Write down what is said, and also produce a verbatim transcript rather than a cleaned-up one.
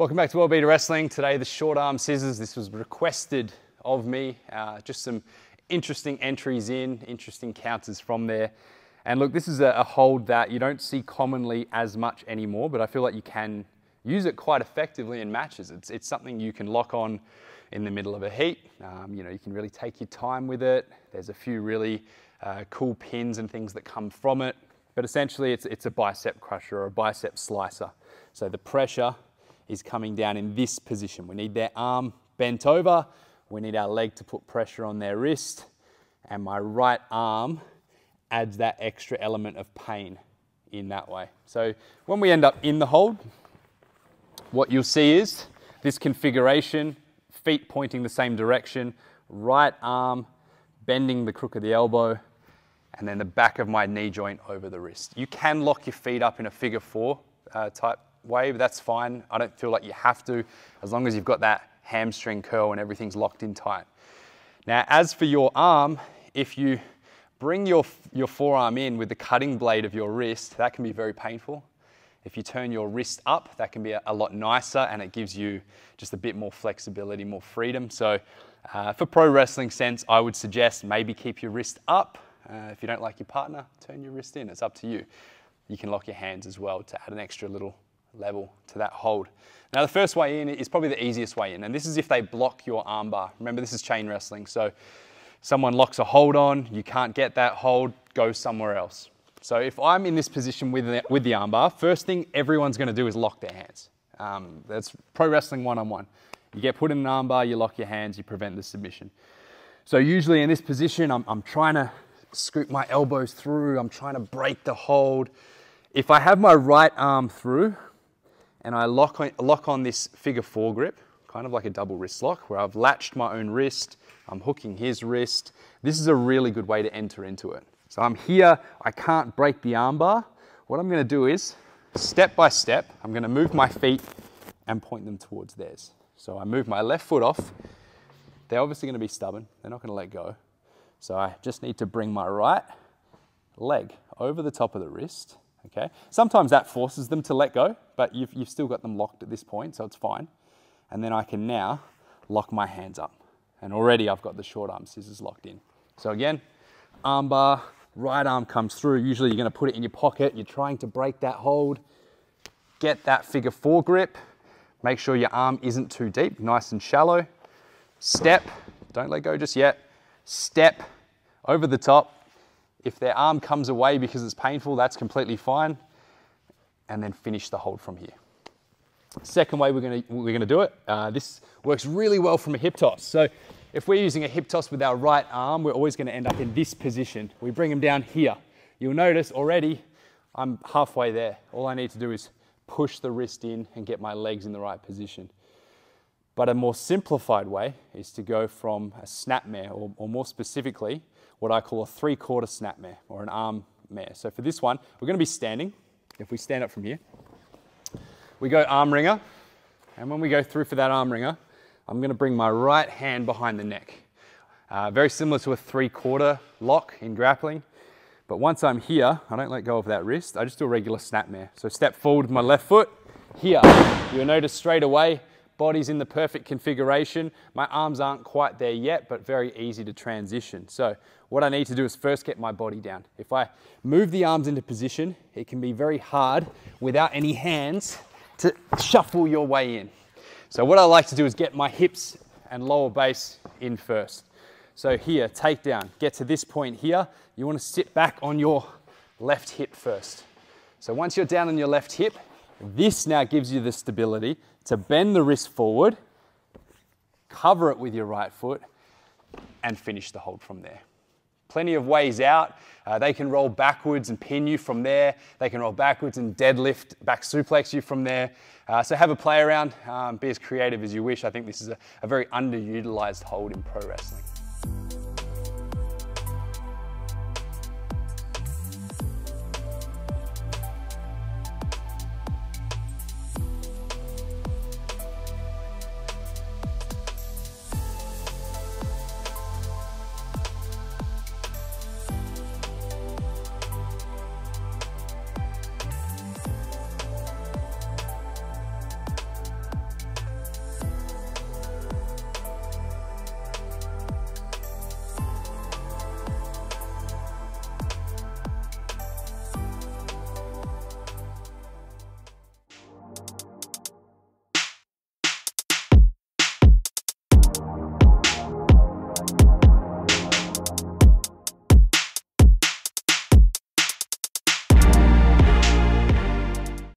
Welcome back to World-Beater Wrestling. Today, the short arm scissors. This was requested of me. Uh, just some interesting entries in, interesting counters from there. And look, this is a, a hold that you don't see commonly as much anymore, but I feel like you can use it quite effectively in matches. It's, it's something you can lock on in the middle of a heat. Um, you know, you can really take your time with it. There's a few really uh, cool pins and things that come from it. But essentially, it's, it's a bicep crusher or a bicep slicer. So the pressure is coming down in this position. We need their arm bent over. We need our leg to put pressure on their wrist. And my right arm adds that extra element of pain in that way. So when we end up in the hold, what you'll see is this configuration, feet pointing the same direction, right arm bending the crook of the elbow, and then the back of my knee joint over the wrist. You can lock your feet up in a figure four uh, type way, but that's fine. I don't feel like you have to, as long as you've got that hamstring curl and everything's locked in tight. Now, as for your arm, if you bring your, your forearm in with the cutting blade of your wrist, that can be very painful. If you turn your wrist up, that can be a, a lot nicer, and it gives you just a bit more flexibility, more freedom. So uh, for pro wrestling sense, I would suggest maybe keep your wrist up. Uh, if you don't like your partner, turn your wrist in. It's up to you. You can lock your hands as well to add an extra little level to that hold. Now, the first way in is probably the easiest way in, and this is if they block your armbar. Remember, this is chain wrestling, so someone locks a hold on, you can't get that hold, go somewhere else. So if I'm in this position with the, with the armbar, first thing everyone's going to do is lock their hands. Um, that's pro wrestling one-on-one. You get put in an armbar, you lock your hands, you prevent the submission. So usually in this position, I'm, I'm trying to scoop my elbows through, I'm trying to break the hold. If I have my right arm through, and I lock on, lock on this figure four grip, kind of like a double wrist lock, where I've latched my own wrist, I'm hooking his wrist. This is a really good way to enter into it. So I'm here, I can't break the armbar. What I'm gonna do is, step by step, I'm gonna move my feet and point them towards theirs. So I move my left foot off. They're obviously gonna be stubborn, they're not gonna let go. So I just need to bring my right leg over the top of the wrist. Okay. Sometimes that forces them to let go, but you've, you've still got them locked at this point, so it's fine. And then I can now lock my hands up. And already I've got the short arm scissors locked in. So again, arm bar, right arm comes through. Usually you're going to put it in your pocket. You're trying to break that hold. Get that figure four grip. Make sure your arm isn't too deep, nice and shallow. Step, don't let go just yet. Step over the top. If their arm comes away because it's painful, that's completely fine. And then finish the hold from here. Second way we're gonna, we're gonna do it, uh, this works really well from a hip toss. So if we're using a hip toss with our right arm, we're always gonna end up in this position. We bring them down here. You'll notice already, I'm halfway there. All I need to do is push the wrist in and get my legs in the right position. But a more simplified way is to go from a snapmare, or, or more specifically, what I call a three-quarter snapmare, or an arm mare. So for this one, we're going to be standing. If we stand up from here, we go arm ringer. And when we go through for that arm ringer, I'm going to bring my right hand behind the neck. Uh, very similar to a three-quarter lock in grappling. But once I'm here, I don't let go of that wrist. I just do a regular snapmare. So step forward with my left foot. Here, you'll notice straight away, body's in the perfect configuration. My arms aren't quite there yet, but very easy to transition. So what I need to do is first get my body down. If I move the arms into position, it can be very hard without any hands to shuffle your way in. So what I like to do is get my hips and lower base in first. So here, take down, get to this point here. You want to sit back on your left hip first. So once you're down on your left hip, this now gives you the stability to bend the wrist forward, cover it with your right foot, and finish the hold from there. Plenty of ways out. Uh, they can roll backwards and pin you from there. They can roll backwards and deadlift, back suplex you from there. Uh, so have a play around, um, be as creative as you wish. I think this is a, a very underutilized hold in pro wrestling.